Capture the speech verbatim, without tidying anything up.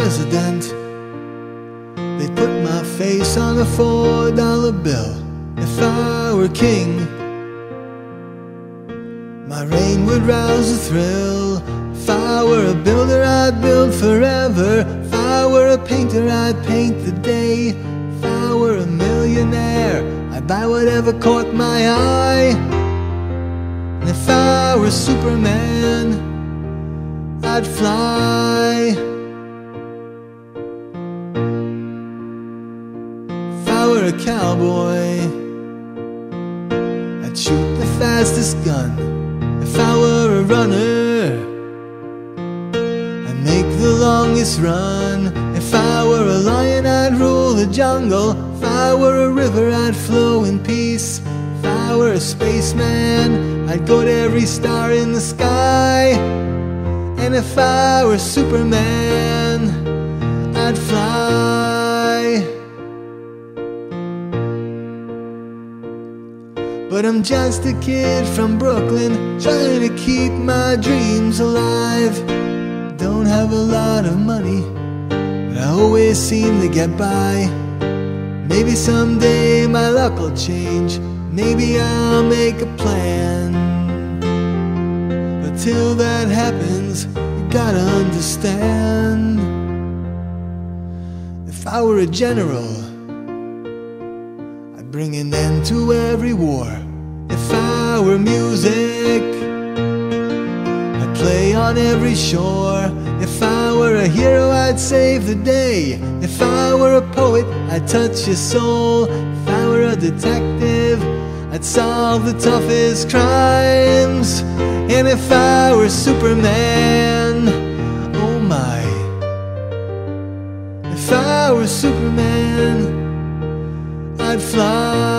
president. They'd put my face on a four dollar bill if I were king. My reign would rouse a thrill. If I were a builder, I'd build forever. If I were a painter, I'd paint the day. If I were a millionaire, I'd buy whatever caught my eye. And if I were Superman, I'd fly. If I were a cowboy, I'd shoot the fastest gun. If I were a runner, I'd make the longest run. If I were a lion, I'd rule the jungle. If I were a river, I'd flow in peace. If I were a spaceman, I'd go to every star in the sky. And if I were Superman, I'd fly. But I'm just a kid from Brooklyn, trying to keep my dreams alive. Don't have a lot of money, but I always seem to get by. Maybe someday my luck will change. Maybe I'll make a plan. But till that happens, you gotta understand. If I were a general, I'd bring an end to every war. If I were music, I'd play on every shore. If I were a hero, I'd save the day. If I were a poet, I'd touch your soul. If I were a detective, I'd solve the toughest crimes. And if I were Superman, oh my. If I were Superman, I'd fly.